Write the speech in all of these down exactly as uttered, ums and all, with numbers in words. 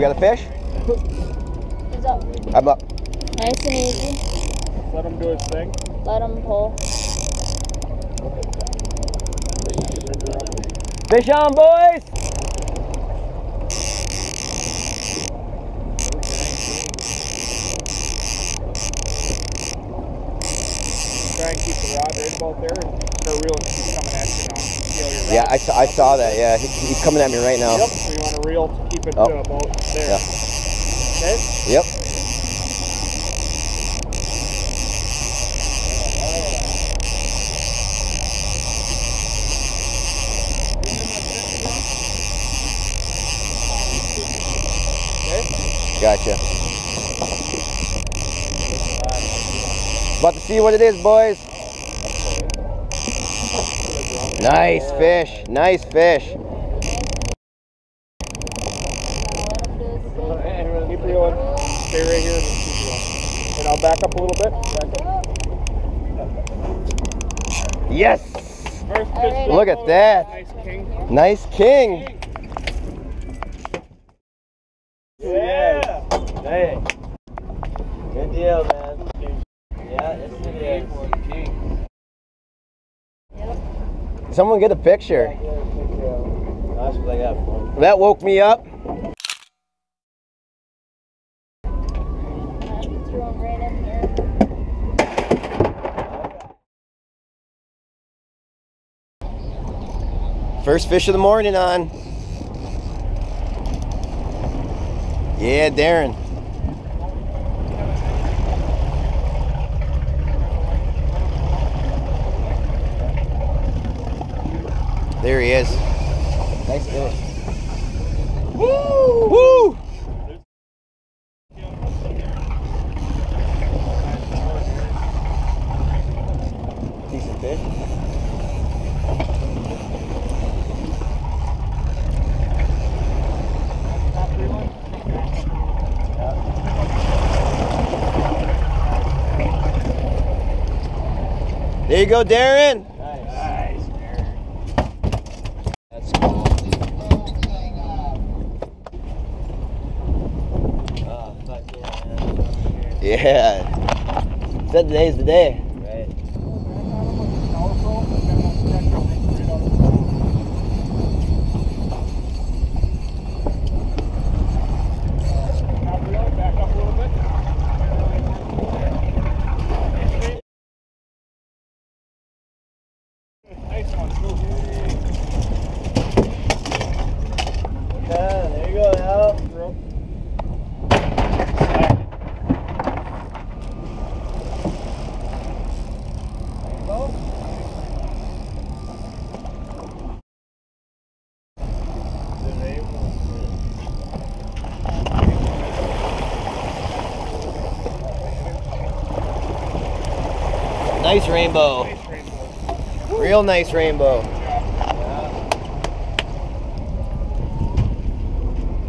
We got a fish? Who's up? I'm up. Nice and easy. Let him do his thing. Let him pull. Fish on, boys! Try and keep the rod right about there. The reel is coming at you now. Yeah, I saw, I saw that. Yeah, he, he's coming at me right now. Yep, so you want to reel to keep it oh. about there. Yeah. Okay? Yep. Gotcha. About to see what it is, boys. Nice fish. Nice fish. Keep reeling. Stay right here and keep reeling. And I'll back up a little bit. Back up. Yes! Look at that. Nice king. Nice king. Yeah! Hey! Good deal, man. Yeah, it's the day for the king. Someone get a picture. Yeah, get a picture. That's what I got for him. That woke me up. First fish of the morning on. Yeah, Darren. There he is. Nice fish. Woo! Woo! Decent fish. There you go, Darren. Nice. Nice, Darren. That's cool. Oh, fuck yeah. Yeah. Said today's the day. Nice rainbow. Nice rainbow. Real nice rainbow. Yeah.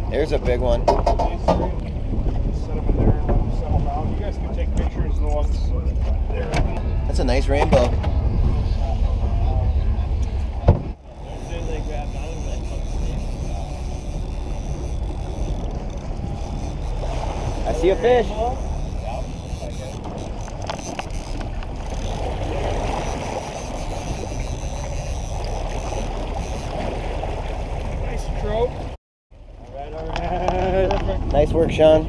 There's a big one. Set them in there and settle down. You guys can take pictures of the ones there. That's a nice rainbow. I see a fish. Nice work, Sean.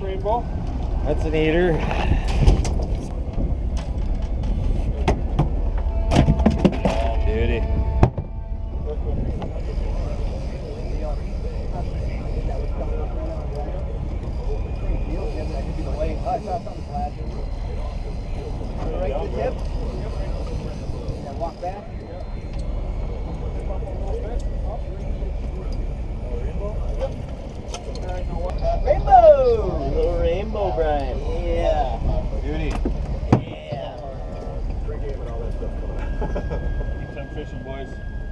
That's an eater. Duty. Rainbow! Little rainbow, Brian. Yeah. Beauty. Yeah. Keep them fishing, boys.